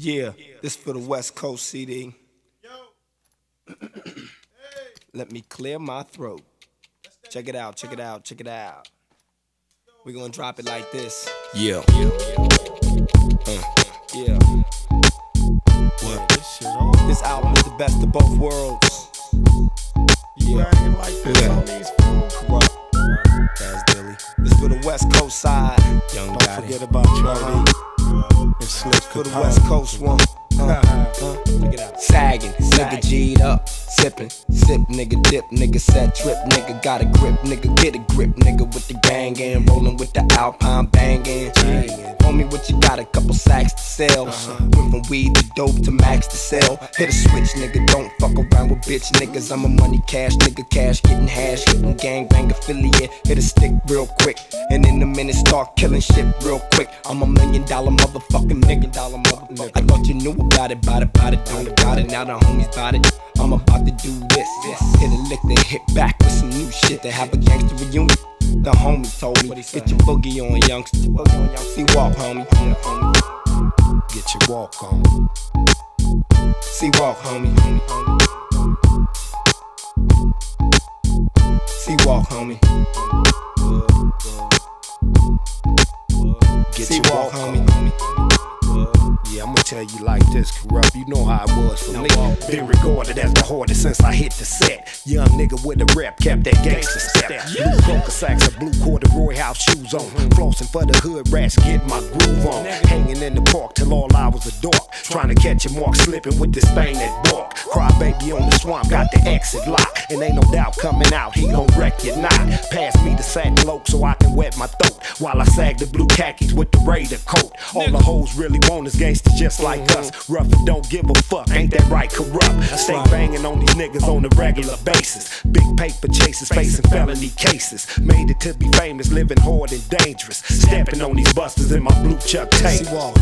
Yeah, this for the West Coast CD. Yo. Let me clear my throat. Check it out, check it out, check it out. We're gonna drop it like this. Yeah. Yeah. What? This album is the best of both worlds. Yeah. Kurupt. Daz Dillinger. This for the West Coast side. Young Gotti. Don't forget about Tray Dee. Slip Capone. For the West Coast one. Sagging, nigga G'd up, sippin', sip nigga, dip nigga, set trip nigga, got a grip nigga, get a grip nigga with the gangin', rollin' with the Alpine bangin'. Homie, what you got? A couple sacks to sell. Went from weed to dope to max to sell. Hit a switch nigga, don't fuck around with bitch niggas. I'm a money cash nigga, cash gettin' hash, hittin' gangbang affiliate. Hit a stick real quick, and in a minute start killin' shit real quick. I'm $1 million motherfuckin' nigga, dollar motherfucker. I thought you knew about it, don't about it, now the homies about it. I'm about to do this, hit a lick, then hit back with some new shit. They have a gangster reunion, the homie told me. Get your boogie on, youngster. C-Walk, homie. Get your walk on. C-Walk, homie. C-Walk, homie. Get your walk, homie. I'm gonna tell you like this, Kurupt, you know how it was for me. Been regarded as the hardest since I hit the set. Young nigga with a rep, kept that gangster step. Blue poker sacks, a blue corduroy house shoes on. Flossing for the hood rats, get my groove on. Hanging in the park till all hours of dark. Trying to catch a mark, slipping with this thing that bark. Cry baby on the swamp, got the exit lock. And ain't no doubt coming out, he gon' wreck your knot. Pass me the satin loke so I can wet my throat. While I sag the blue khakis with the Raider coat. All the hoes really want is gangsta. Just like us, rough and don't give a fuck. Ain't that right, Kurupt? Stay banging on these niggas on a regular basis. Big paper chasers, facing felony cases. Made it to be famous, living hard and dangerous. Stepping on these busters in my blue Chuck Taylor. C-Walk,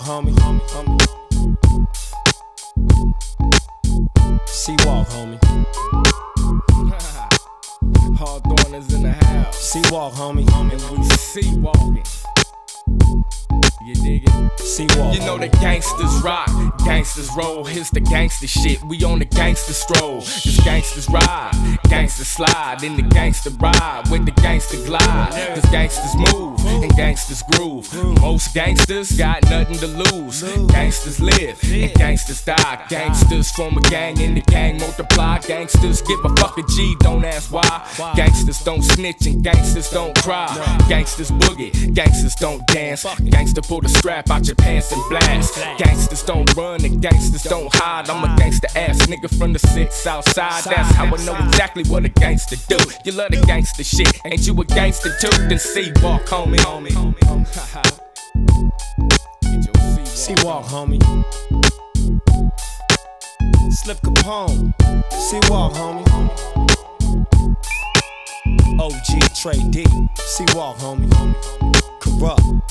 homie. C-Walk, homie. C-Walk, homie. Hawthorners in the house. C-Walk, homie. And we C-Walking. You dig it? C-Walk. You know the gangsters rock, gangsters roll. Here's the gangster shit. We on the gangster stroll. This gangsters ride, gangsters slide. In the gangster ride, with the gangster glide. Cause gangsters move, and gangsters groove. Most gangsters got nothing to lose. Gangsters live, and gangsters die. Gangsters form a gang, and the gang multiply. Gangsters give a fuck a G, don't ask why. Gangsters don't snitch, and gangsters don't cry. Gangsters boogie, gangsters don't dance. Gangster pull the strap out your pants and blast. Gangsters don't run and gangsters don't hide. I'm a gangster ass nigga from the six outside. That's how I know exactly what a gangster do. You love the gangster shit, ain't you a gangster too? Then C-Walk, homie. C-Walk, homie. Slip Capone. C-Walk, homie. OG Tray Dee. C-Walk, homie. Kurupt.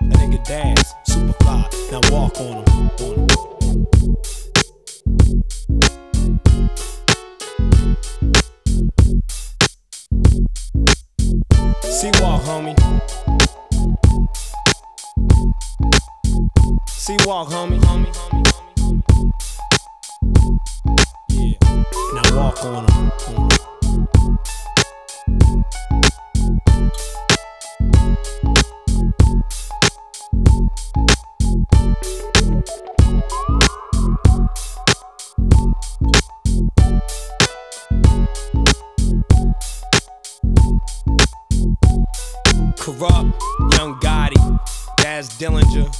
A nigga Daz, super fly, now walk on him, C-Walk, homie. C-Walk, homie. Yeah, now walk on him. Kurupt, Young Gotti, Daz Dillinger,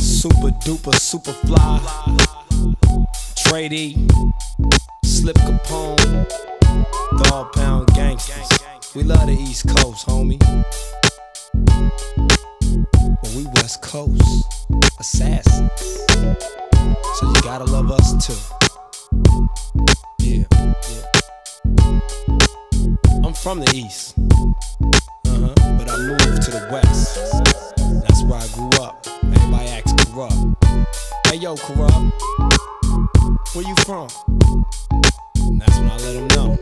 Super Duper, Super Fly, Tray Dee, Slip Capone, Dogg Pound Gangsters. We love the East Coast, homie. But we West Coast assassins. So you gotta love us too. Yeah. I'm from the East. But I moved to the West. That's where I grew up. Everybody acts Kurupt. Hey yo, Kurupt, where you from? And that's when I let them know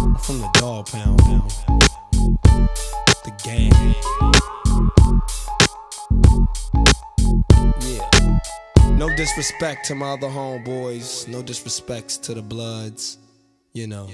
I'm from the Dogg Pound. The gang. No disrespect to my other homeboys, no disrespects to the Bloods, you know.